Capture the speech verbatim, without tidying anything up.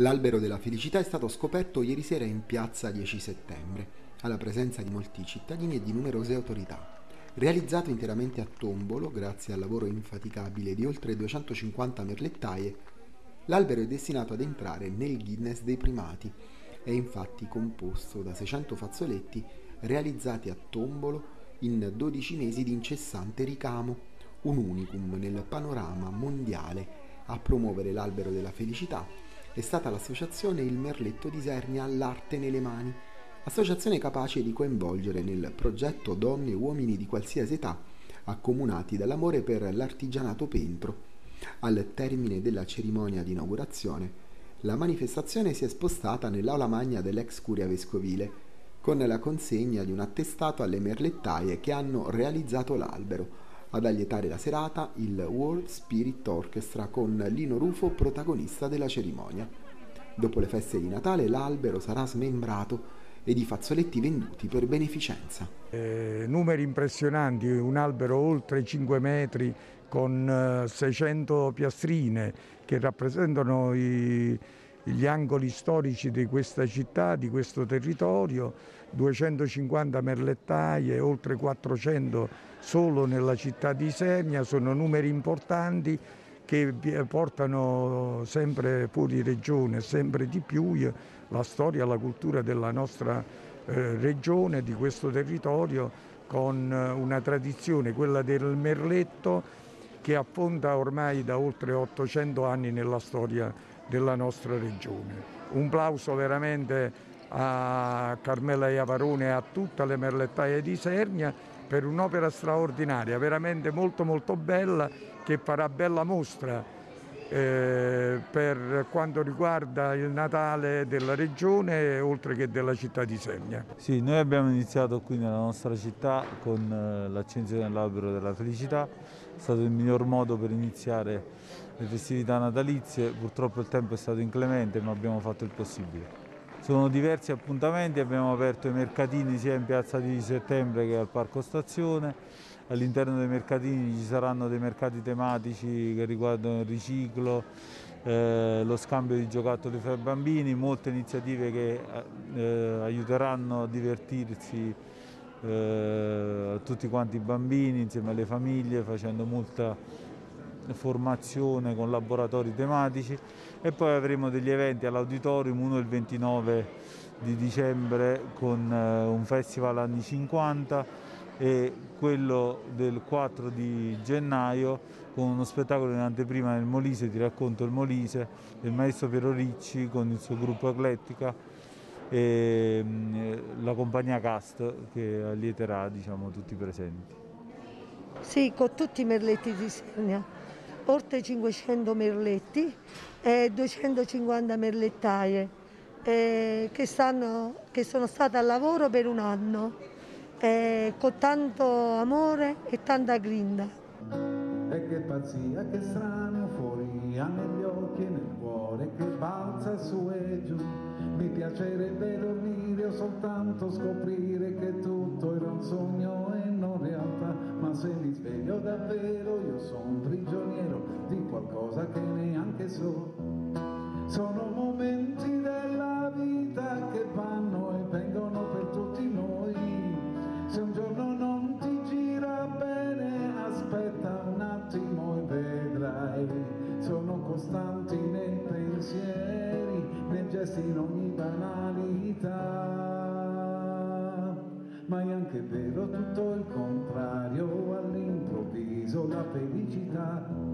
L'albero della felicità è stato scoperto ieri sera in piazza dieci settembre, alla presenza di molti cittadini e di numerose autorità. Realizzato interamente a tombolo, grazie al lavoro infaticabile di oltre duecentocinquanta merlettaie, l'albero è destinato ad entrare nel Guinness dei primati. È infatti composto da seicento fazzoletti realizzati a tombolo in dodici mesi di incessante ricamo, un unicum nel panorama mondiale. A promuovere l'albero della felicità è stata l'associazione Il Merletto di Isernia all'Arte nelle Mani, associazione capace di coinvolgere nel progetto donne e uomini di qualsiasi età, accomunati dall'amore per l'artigianato pentro. Al termine della cerimonia di inaugurazione, la manifestazione si è spostata nell'aula magna dell'ex curia vescovile, con la consegna di un attestato alle merlettaie che hanno realizzato l'albero. Ad allietare la serata, il World Spirit Orchestra con Lino Rufo protagonista della cerimonia. Dopo le feste di Natale l'albero sarà smembrato ed i fazzoletti venduti per beneficenza. Eh, numeri impressionanti, un albero oltre cinque metri con seicento piastrine che rappresentano i, gli angoli storici di questa città, di questo territorio, duecentocinquanta merlettaie, oltre quattrocento solo nella città di Isernia. Sono numeri importanti che portano sempre fuori regione, sempre di più la storia e la cultura della nostra regione, di questo territorio, con una tradizione, quella del merletto, che affonda ormai da oltre ottocento anni nella storia della nostra regione. Un plauso veramente a Carmela Iavarone e a tutte le merlettaie di Isernia per un'opera straordinaria, veramente molto molto bella, che farà bella mostra eh, per quanto riguarda il Natale della regione oltre che della città di Isernia. Sì, noi abbiamo iniziato qui nella nostra città con l'accensione dell'albero della felicità. È stato il miglior modo per iniziare le festività natalizie. Purtroppo il tempo è stato inclemente, ma abbiamo fatto il possibile. Sono diversi appuntamenti, abbiamo aperto i mercatini sia in piazza di settembre che al parco stazione. All'interno dei mercatini ci saranno dei mercati tematici che riguardano il riciclo, eh, lo scambio di giocattoli fra i bambini, molte iniziative che eh, aiuteranno a divertirsi eh, tutti quanti i bambini insieme alle famiglie, facendo molta formazione con laboratori tematici, e poi avremo degli eventi all'auditorium, uno il ventinove di dicembre con eh, un festival anni cinquanta e quello del quattro di gennaio con uno spettacolo in anteprima nel Molise, Ti racconto il Molise, del maestro Piero Ricci con il suo gruppo Eclettica e mh, la compagnia Cast, che allieterà, diciamo, tutti i presenti. Sì, con tutti i merletti di Isernia, oltre cinquecento merletti e duecentocinquanta merlettaie eh, che, stanno, che sono state al lavoro per un anno eh, con tanto amore e tanta grinda. E che pazzia, che strana euforia negli occhi e nel cuore che balza su e giù. Mi piacerebbe dormire o soltanto scoprire che tutto era un sogno e non realtà, ma se mi sveglio davvero io sono prigioniero di qualcosa che neanche so. Sono momenti della vita che vanno e vengono per tutti noi. Se un giorno non ti gira bene, aspetta un attimo e vedrai. Sono costanti nei pensieri, nei gesti in ogni banalità, ma è anche vero tutto il contrario, all'improvviso la felicità.